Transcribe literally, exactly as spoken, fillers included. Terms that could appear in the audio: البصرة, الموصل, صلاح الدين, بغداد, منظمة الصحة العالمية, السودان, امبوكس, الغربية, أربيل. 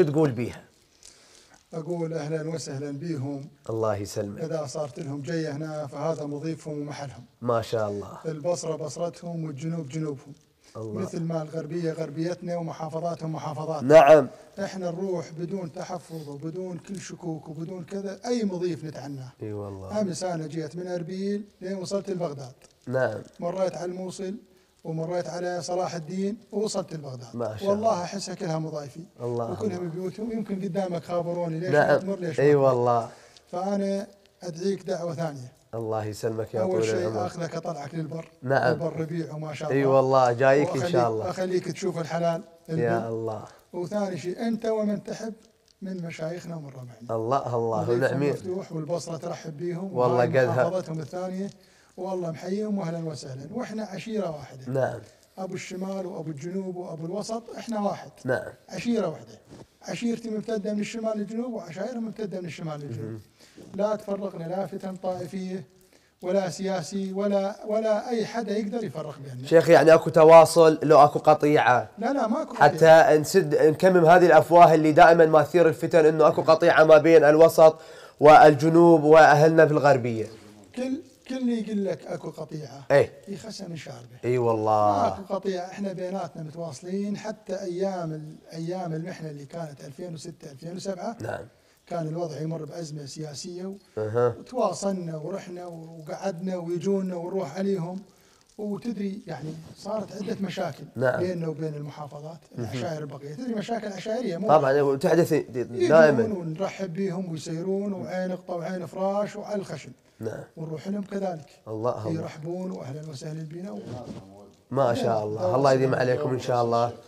شو تقول بيها؟ أقول أهلا وسهلا بيهم، الله يسلمك. إذا صارت لهم جاية هنا فهذا مضيفهم ومحلهم، ما شاء الله. البصرة بصرتهم والجنوب جنوبهم، الله. مثل ما الغربية غربيتنا ومحافظاتهم محافظاتنا. نعم، إحنا نروح بدون تحفظ وبدون كل شكوك وبدون كذا أي مضيف نتعناه. إي والله. أمس أنا جيت من أربيل لين وصلت لبغداد. نعم. مريت على الموصل ومريت على صلاح الدين ووصلت لبغداد. ما شاء الله. والله احسها كلها مضايفي. الله. وكلها من بيوتهم، يمكن قدامك خابروني ليش ما تمر ليش. اي أيوة والله. فانا ادعيك دعوه ثانيه. الله يسلمك يا طويل العمر. اول شيء اخذك اطلعك للبر. نعم. البر ربيع وما شاء الله. اي أيوة والله جايك ان شاء الله. اخليك تشوف الحلال. يا الله. وثاني شيء انت ومن تحب من مشايخنا ومن ربعنا. الله الله ونعمين. مفتوح والبصره ترحب بيهم. والله قدها. محافظتهم الثانيه. والله محييهم واهلا وسهلا، واحنا عشيره واحده. نعم. ابو الشمال وابو الجنوب وابو الوسط احنا واحد. نعم. عشيره واحده. عشيرتي ممتده من الشمال للجنوب وعشائرهم ممتده من الشمال للجنوب. لا تفرقنا لا فتن طائفيه ولا سياسي ولا ولا اي حدا يقدر يفرق بيننا. شيخ يعني اكو تواصل لو اكو قطيعه. لا لا ماكو قطيعه. حتى نسد نكمم هذه الافواه اللي دائما ما تثير الفتن انه اكو قطيعه ما بين الوسط والجنوب واهلنا بالغربيه. كل كل اللي يقول لك اكو قطيعه ايه يخسر من شاربه. اي والله اكو قطيعه، احنا بيناتنا متواصلين حتى ايام ايام المحنه اللي كانت ألفين وستة ألفين وسبعة. نعم. كان الوضع يمر بازمه سياسيه وتواصلنا ورحنا وقعدنا ويجونا ونروح عليهم وتدري يعني صارت عده مشاكل. نعم. بيننا وبين المحافظات العشائر البقيه، تدري مشاكل عشائريه مو طبعا تحدث دائما. ونرحب بيهم ويسيرون وعين قطه وعين فراش وعلى الخشن. نعم. ونروح لهم كذلك. الله الله. يرحبون واهلا وسهلا بنا. ما شاء الله، الله يديم عليكم ان شاء الله.